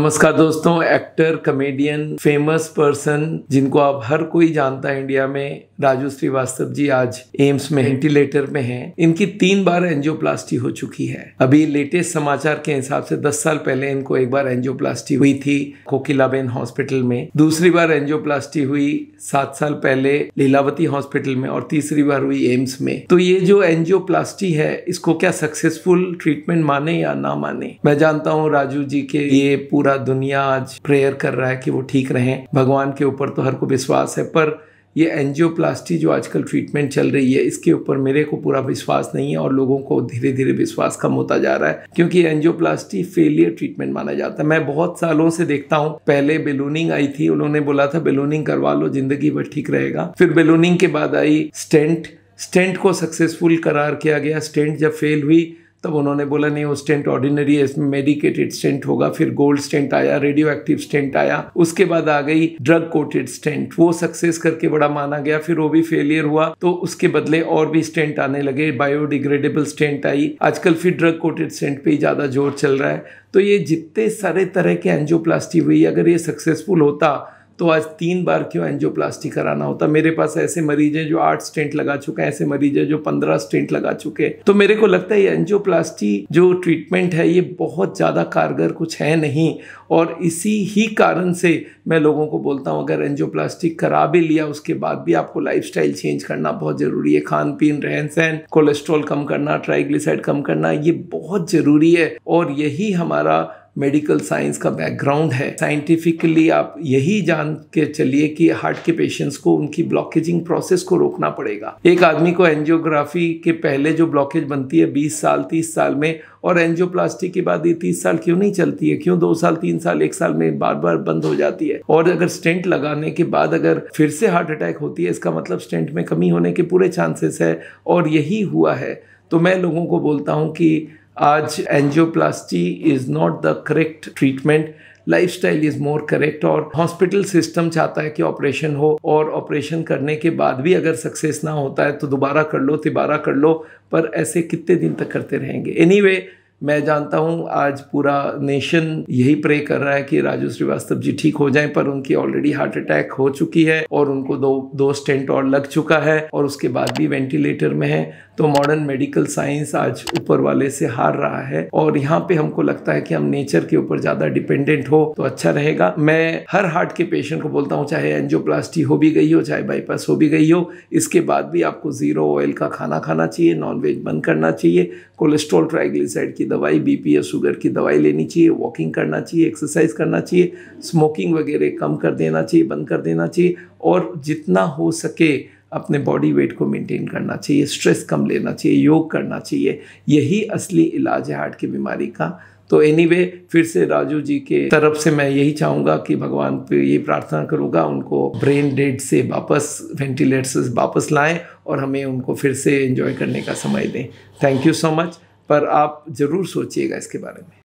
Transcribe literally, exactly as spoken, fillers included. नमस्कार दोस्तों। Actor, comedian, famous person जिनको आप हर कोई जानता है इंडिया में, राजू श्रीवास्तव जी आज एम्स में वेंटिलेटर में हैं। इनकी तीन बार एंजियोप्लास्टी हो चुकी है। अभी लेटेस्ट समाचार के हिसाब से दस साल पहले इनको एक बार एंजियोप्लास्टी हुई थी कोकिलाबेन हॉस्पिटल में, दूसरी बार एंजियोप्लास्टी हुई सात साल पहले लीलावती हॉस्पिटल में और तीसरी बार हुई एम्स में। तो ये जो एंजियोप्लास्टी है इसको क्या सक्सेसफुल ट्रीटमेंट माने या ना माने, मैं जानता हूँ राजू जी के ये पूरा दुनिया आज प्रेयर कर रहा है कि वो ठीक रहें। भगवान के ऊपर तो हर को विश्वास है, पर ये एंजियोप्लास्टी जो आजकल ट्रीटमेंट चल रही है इसके ऊपर मेरे को पूरा विश्वास नहीं है और लोगों को धीरे धीरे विश्वास कम होता जा रहा है, क्योंकि एंजियोप्लास्टी फेलियर ट्रीटमेंट माना जाता है। मैं बहुत सालों से देखता हूँ, पहले बेलूनिंग आई थी, उन्होंने बोला था बेलूनिंग करवा लो जिंदगी भर ठीक रहेगा। फिर बेलूनिंग के बाद आई स्टेंट, स्टेंट को सक्सेसफुल करार किया गया। स्टेंट जब फेल हुई तब उन्होंने बोला नहीं वो स्टेंट ऑर्डिनरी है, इसमें मेडिकेटेड स्टेंट होगा। फिर गोल्ड स्टेंट आया, रेडियो एक्टिव स्टेंट आया, उसके बाद आ गई ड्रग कोटेड स्टेंट, वो सक्सेस करके बड़ा माना गया। फिर वो भी फेलियर हुआ तो उसके बदले और भी स्टेंट आने लगे, बायोडिग्रेडेबल स्टेंट आई। आजकल फिर ड्रग कोटेड स्टेंट पे ही ज़्यादा जोर चल रहा है। तो ये जितने सारे तरह के एंजियोप्लास्टी हुई, अगर ये सक्सेसफुल होता तो आज तीन बार क्यों एंजियोप्लास्टी कराना होता। मेरे पास ऐसे मरीज हैं जो आठ स्टेंट लगा चुके हैं, ऐसे मरीज हैं जो पंद्रह स्टेंट लगा चुके हैं। तो मेरे को लगता है ये एंजियोप्लास्टी जो ट्रीटमेंट है ये बहुत ज़्यादा कारगर कुछ है नहीं, और इसी ही कारण से मैं लोगों को बोलता हूँ अगर एंजियोप्लास्टी करा भी लिया उसके बाद भी आपको लाइफस्टाइल चेंज करना बहुत ज़रूरी है। खान पीन, रहन सहन, कोलेस्ट्रॉल कम करना, ट्राइग्लिसराइड कम करना, ये बहुत ज़रूरी है। और यही हमारा मेडिकल साइंस का बैकग्राउंड है। साइंटिफिकली आप यही जान के चलिए कि हार्ट के पेशेंट्स को उनकी ब्लॉकेजिंग प्रोसेस को रोकना पड़ेगा। एक आदमी को एंजियोग्राफी के पहले जो ब्लॉकेज बनती है बीस साल तीस साल में, और एंजियोप्लास्टी के बाद ये तीस साल क्यों नहीं चलती है, क्यों दो साल तीन साल एक साल में बार बार बंद हो जाती है। और अगर स्टेंट लगाने के बाद अगर फिर से हार्ट अटैक होती है इसका मतलब स्टेंट में कमी होने के पूरे चांसेस है, और यही हुआ है। तो मैं लोगों को बोलता हूँ कि आज angioplasty is not the correct treatment, lifestyle is more correct. और हॉस्पिटल सिस्टम चाहता है कि ऑपरेशन हो, और ऑपरेशन करने के बाद भी अगर सक्सेस ना होता है तो दोबारा कर लो, तिबारा कर लो, पर ऐसे कितने दिन तक करते रहेंगे। एनीवे anyway, मैं जानता हूं आज पूरा नेशन यही प्रे कर रहा है कि राजू श्रीवास्तव जी ठीक हो जाएं, पर उनकी ऑलरेडी हार्ट अटैक हो चुकी है और उनको दो दो स्टेंट और लग चुका है और उसके बाद भी वेंटिलेटर में है। तो मॉडर्न मेडिकल साइंस आज ऊपर वाले से हार रहा है, और यहाँ पे हमको लगता है कि हम नेचर के ऊपर ज़्यादा डिपेंडेंट हो तो अच्छा रहेगा। मैं हर हार्ट के पेशेंट को बोलता हूँ चाहे एंजियोप्लास्टी हो भी गई हो, चाहे बाईपास हो भी गई हो, इसके बाद भी आपको ज़ीरो ऑयल का खाना खाना चाहिए, नॉनवेज बंद करना चाहिए, कोलेस्ट्रॉल ट्राइग्लिसराइड की दवाई, बीपी या शुगर की दवाई लेनी चाहिए, वॉकिंग करना चाहिए, एक्सरसाइज करना चाहिए, स्मोकिंग वगैरह कम कर देना चाहिए, बंद कर देना चाहिए, और जितना हो सके अपने बॉडी वेट को मेंटेन करना चाहिए, स्ट्रेस कम लेना चाहिए, योग करना चाहिए। यही असली इलाज है हार्ट की बीमारी का। तो एनीवे फिर से राजू जी के तरफ से मैं यही चाहूँगा कि भगवान पे ये प्रार्थना करूँगा उनको ब्रेन डेड से वापस, वेंटिलेटर से वापस लाएँ और हमें उनको फिर से एंजॉय करने का समय दें। Thank you so much. पर आप ज़रूर सोचिएगा इसके बारे में।